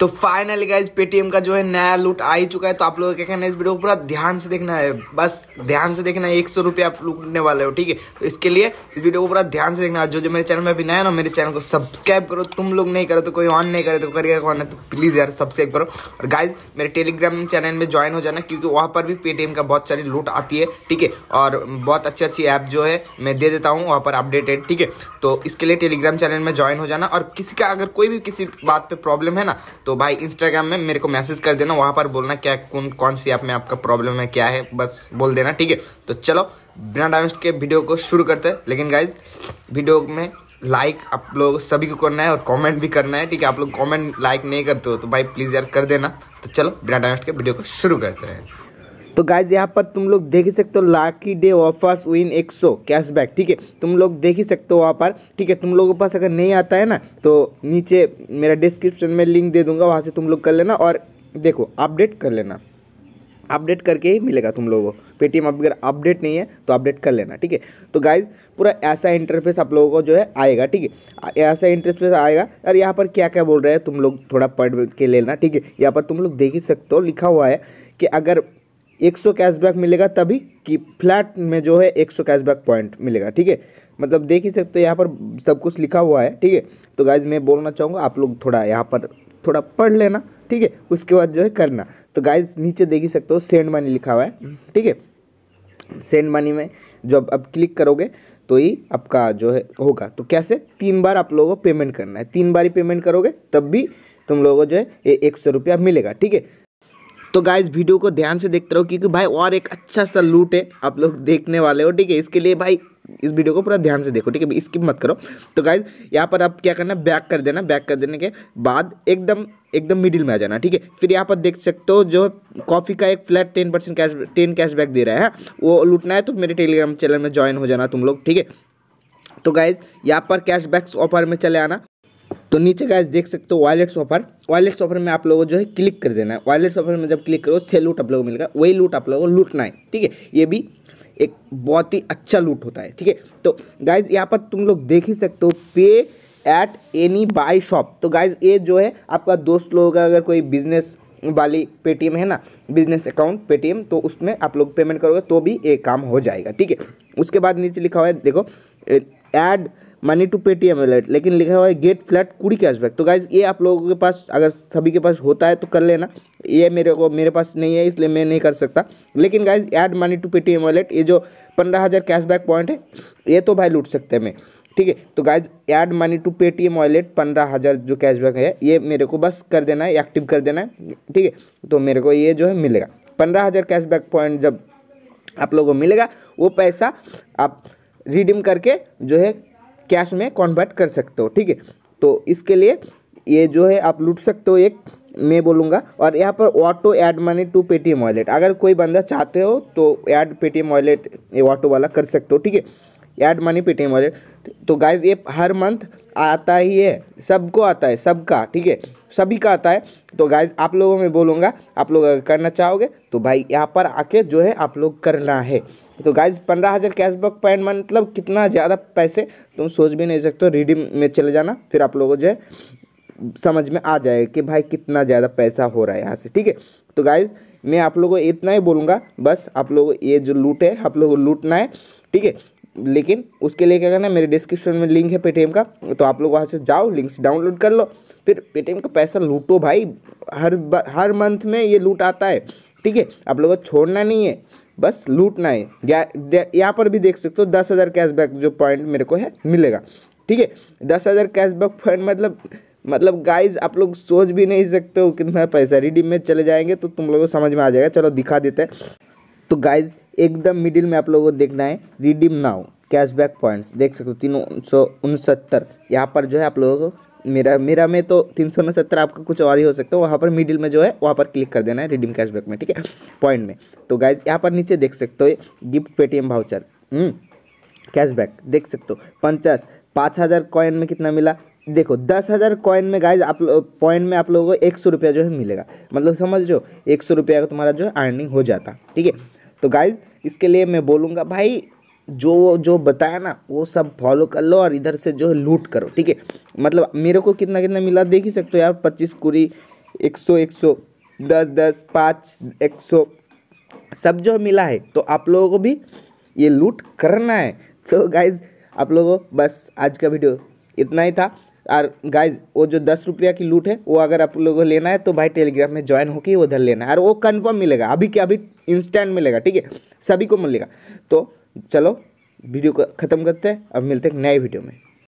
तो finally guys Paytm का जो है नया लूट आ ही चुका है। तो आप लोगों क्या कहना है इस वीडियो को पूरा ध्यान से देखना है, बस ध्यान से देखना है। 100 रुपये आप लूटने वाले हो, ठीक है। तो इसके लिए इस वीडियो को पूरा ध्यान से देखना है। जो मेरे चैनल में अभी नया ना, मेरे चैनल को सब्सक्राइब करो। तुम लोग नहीं करो तो कोई ऑन नहीं करे तो करिएगा कौन है, तो प्लीज़ यार सब्सक्राइब करो। और गाइज मेरे टेलीग्राम चैनल में ज्वाइन हो जाना, क्योंकि वहाँ पर भी पेटीएम का बहुत सारी लूट आती है, ठीक है। और बहुत अच्छी अच्छी ऐप जो है मैं दे देता हूँ वहाँ पर अपडेटेड, ठीक है। तो इसके लिए टेलीग्राम चैनल में ज्वाइन हो जाना। और किसी का अगर कोई भी किसी बात पे प्रॉब्लम है ना, तो भाई इंस्टाग्राम में मेरे को मैसेज कर देना। वहाँ पर बोलना क्या कौन सी ऐप में आपका प्रॉब्लम है, क्या है, बस बोल देना, ठीक है। तो चलो बिना टाइम वेस्ट के वीडियो को शुरू करते हैं। लेकिन गाइज वीडियो में लाइक आप लोग सभी को करना है और कमेंट भी करना है, ठीक है। आप लोग कमेंट लाइक नहीं करते हो तो भाई प्लीज़ यार कर देना। तो चलो बिना टाइम वेस्ट के वीडियो को शुरू करते हैं। तो गाइज यहाँ पर तुम लोग देख ही सकते हो lucky day offers win 100 cashback, ठीक है। तुम लोग देख ही सकते हो वहाँ पर, ठीक है। तुम लोगों के पास अगर नहीं आता है ना तो नीचे मेरा डिस्क्रिप्शन में लिंक दे दूंगा, वहाँ से तुम लोग कर लेना। और देखो अपडेट कर लेना, अपडेट करके ही मिलेगा तुम लोगों को। पेटीएम अगर अपडेट नहीं है तो अपडेट कर लेना, ठीक है। तो गाइज पूरा ऐसा इंटरफेस आप लोगों को जो है आएगा, ठीक है। ऐसा इंटरफेस आएगा। और यहाँ पर क्या क्या बोल रहे हैं तुम लोग थोड़ा पढ़ के लेना, ठीक है। यहाँ पर तुम लोग देख ही सकते हो लिखा हुआ है कि अगर 100 कैशबैक मिलेगा तभी कि फ्लैट में जो है 100 कैशबैक पॉइंट मिलेगा, ठीक है। मतलब देख ही सकते हो यहाँ पर सब कुछ लिखा हुआ है, ठीक है। तो गाइज मैं बोलना चाहूँगा आप लोग थोड़ा यहाँ पर थोड़ा पढ़ लेना, ठीक है। उसके बाद जो है करना। तो गाइज नीचे देख ही सकते हो सेंड मनी लिखा हुआ है, ठीक है। सेंड मनी में जब आप क्लिक करोगे तो ही आपका जो है होगा। तो कैसे 3 बार आप लोगों को पेमेंट करना है, 3 बार ही पेमेंट करोगे तब भी तुम लोगों को जो है ये 100 रुपया मिलेगा, ठीक है। तो गाइज वीडियो को ध्यान से देखते रहो, क्योंकि भाई और एक अच्छा सा लूट है आप लोग देखने वाले हो, ठीक है। इसके लिए भाई इस वीडियो को पूरा ध्यान से देखो, ठीक है, स्किप मत करो। तो गाइज यहाँ पर आप क्या करना है, बैक कर देना। बैक कर देने के बाद एकदम मिडिल में आ जाना, ठीक है। फिर यहाँ पर देख सकते हो जो कॉफ़ी का एक फ्लैट 10% कैशबैक दे रहा है, वो लूटना है तो मेरे टेलीग्राम चैनल में ज्वाइन हो जाना तुम लोग, ठीक है। तो गाइज यहाँ पर कैशबैक ऑफर में चले आना। तो नीचे गाइस देख सकते हो वॉलेट्स ऑफर, वॉलेट्स ऑफर में आप लोगों को जो है क्लिक कर देना है। वॉलेट्स ऑफर में जब क्लिक करो 6 लूट आप लोगों को मिलेगा, वही लूट आप लोगों को लूटना है, ठीक है। ये भी एक बहुत ही अच्छा लूट होता है, ठीक है। तो गाइस यहाँ पर तुम लोग देख ही सकते हो pay at any by shop. तो गाइस ये जो है आपका दोस्त लोगों का अगर कोई बिजनेस वाली पेटीएम है ना, बिजनेस अकाउंट पेटीएम, तो उसमें आप लोग पेमेंट करोगे तो भी ये काम हो जाएगा, ठीक है। उसके बाद नीचे लिखा हुआ है देखो add money to Paytm wallet, लेकिन लिखा हुआ है गेट फ्लैट 20 कैशबैक। तो गाइज ये आप लोगों के पास अगर सभी के पास होता है तो कर लेना। ये मेरे पास नहीं है इसलिए मैं नहीं कर सकता। लेकिन guys add money to Paytm wallet, ये जो 15,000 कैशबैक पॉइंट है ये तो भाई लूट सकते हैं मैं, ठीक है। तो guys add money to Paytm wallet 15,000 जो कैशबैक है ये मेरे को बस कर देना है, एक्टिव कर देना है, ठीक है। तो मेरे को ये जो है मिलेगा 15,000 कैशबैक पॉइंट। जब आप लोगों को मिलेगा वो पैसा आप रिडीम करके जो है कैश में कन्वर्ट कर सकते हो, ठीक है। तो इसके लिए ये जो है आप लूट सकते हो एक मैं बोलूँगा। और यहाँ पर auto add money to Paytm wallet, अगर कोई बंदा चाहते हो तो ऐड पेटीएम वॉलेट ये ऑटो वाला कर सकते हो, ठीक है। Add money Paytm wallet. तो गाइज ये हर मंथ आता ही है, सबको आता है, सबका, ठीक है, सभी का आता है। तो गाइज आप लोगों में बोलूँगा आप लोग अगर करना चाहोगे तो भाई यहाँ पर आके जो है आप लोग करना है। तो गाइज 15,000 कैशबैक पॉइंट मतलब कितना ज़्यादा पैसे तुम सोच भी नहीं सकते हो। रिडीम में चले जाना, फिर आप लोगों को जो है समझ में आ जाएगा कि भाई कितना ज़्यादा पैसा हो रहा है यहाँ से, ठीक है। तो गाइज मैं आप लोगों को इतना ही बोलूँगा, बस आप लोग ये जो लूट है आप लोगों को लूटना है, ठीक है। लेकिन उसके लिए क्या करना है, मेरे डिस्क्रिप्शन में लिंक है पेटीएम का, तो आप लोग वहाँ से जाओ, लिंक्स डाउनलोड कर लो, फिर पेटीएम का पैसा लूटो भाई। हर मंथ में ये लूट आता है, ठीक है। आप लोगों को छोड़ना नहीं है, बस लूटना है। यहाँ पर भी देख सकते हो 10,000 कैशबैक जो पॉइंट मेरे को है मिलेगा, ठीक है। 10,000 कैशबैक पॉइंट मतलब गाइज आप लोग सोच भी नहीं सकते हो कितना पैसा। रिडीम में चले जाएंगे तो तुम लोगों को समझ में आ जाएगा। चलो दिखा देते हैं। तो गाइज एकदम मिडिल में आप लोगों को देखना है रिडीम नाउ कैशबैक पॉइंट्स, देख सकते हो 369। यहाँ पर जो है आप लोगों को मेरा में तो 369, आपका कुछ और ही हो सकता है। वहाँ पर मिडिल में जो है वहाँ पर क्लिक कर देना है रिडीम कैशबैक में, ठीक है, पॉइंट में। तो गाइज यहाँ पर नीचे देख सकते हो गिफ्ट पेटीएम वाउचर कैशबैक, देख सकते हो 5,000 कॉइन में कितना मिला, देखो 10,000 कॉइन में गाइज आप पॉइंट में आप लोगों को 100 रुपया जो है मिलेगा। मतलब समझ लो 100 रुपया का तुम्हारा जो है अर्निंग हो जाता, ठीक है। तो गाइज इसके लिए मैं बोलूँगा भाई जो बताया ना वो सब फॉलो कर लो और इधर से जो लूट करो, ठीक है। मतलब मेरे को कितना मिला देख ही सकते हो यार, 25 कुड़ी 100 10 5 100 सब जो मिला है। तो आप लोगों को भी ये लूट करना है। तो गाइज आप लोगों बस आज का वीडियो इतना ही था। और गाइज वो जो 10 रुपया की लूट है वो अगर आप लोगों को लेना है तो भाई टेलीग्राम में ज्वाइन होकर उधर लेना है। और वो कन्फर्म मिलेगा, अभी के अभी इंस्टेंट मिलेगा, ठीक है, सभी को मिलेगा। तो चलो वीडियो को ख़त्म करते हैं, अब मिलते हैं नए वीडियो में।